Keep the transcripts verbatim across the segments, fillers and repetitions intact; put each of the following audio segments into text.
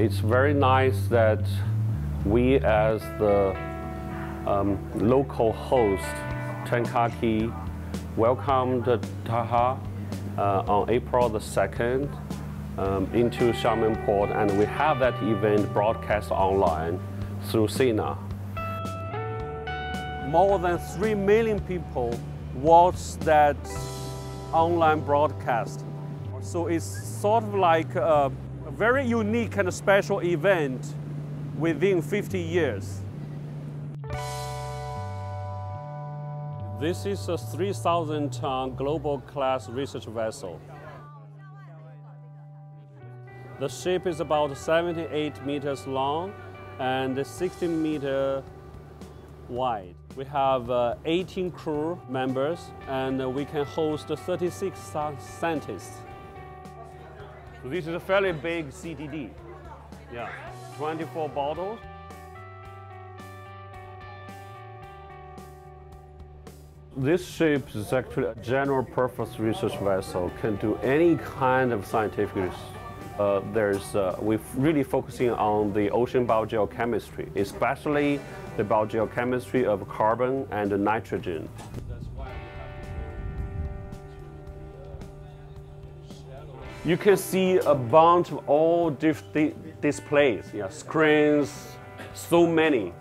It's very nice that we as the um, local host, Tan Kah Kee, welcomed Tara uh, on April the second um, into Xiamen Port, and we have that event broadcast online through Sina. More than three million people watched that online broadcast. So it's sort of like a very unique and special event within fifty years. This is a three thousand ton global class research vessel. The ship is about seventy-eight meters long and sixty meters wide. We have uh, eighteen crew members, and we can host thirty-six scientists. So this is a fairly big C T D. Yeah, twenty-four bottles. This ship is actually a general purpose research vessel, can do any kind of scientific research. Uh, there's, uh, we're really focusing on the ocean biogeochemistry, especially the biogeochemistry of carbon and nitrogen. You can see a bunch of all different displays, yeah, screens, so many.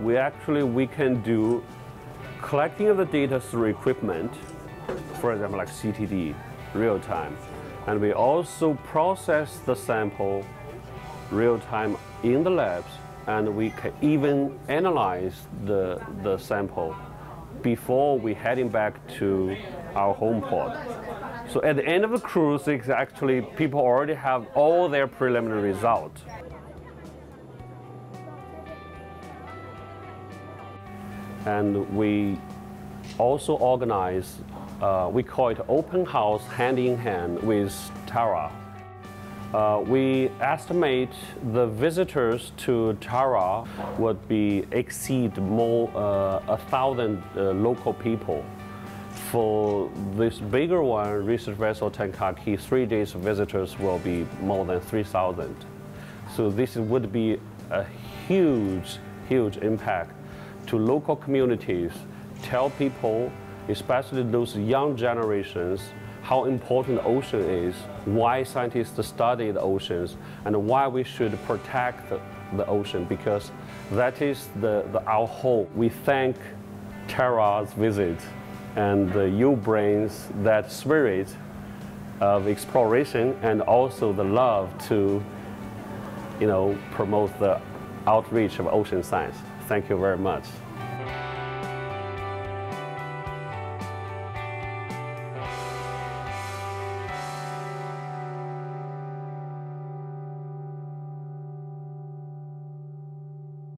We actually, we can do collecting of the data through equipment, for example, like C T D, real time. And we also process the sample real time in the labs, and we can even analyze the, the sample before we heading back to our home port. So at the end of the cruise, it's actually people already have all their preliminary results. And we also organize, uh, we call it open house hand in hand with Tara. Uh, we estimate the visitors to Tara would be exceed more uh, a thousand uh, local people. For this bigger one, research vessel Tan Kah Kee, three days visitors will be more than three thousand. So this would be a huge, huge impact to local communities, tell people, especially those young generations, how important the ocean is, why scientists study the oceans, and why we should protect the, the ocean, because that is the, the, our home. We thank Tara's visit and uh, you brings that spirit of exploration and also the love to, you know, promote the outreach of ocean science. Thank you very much.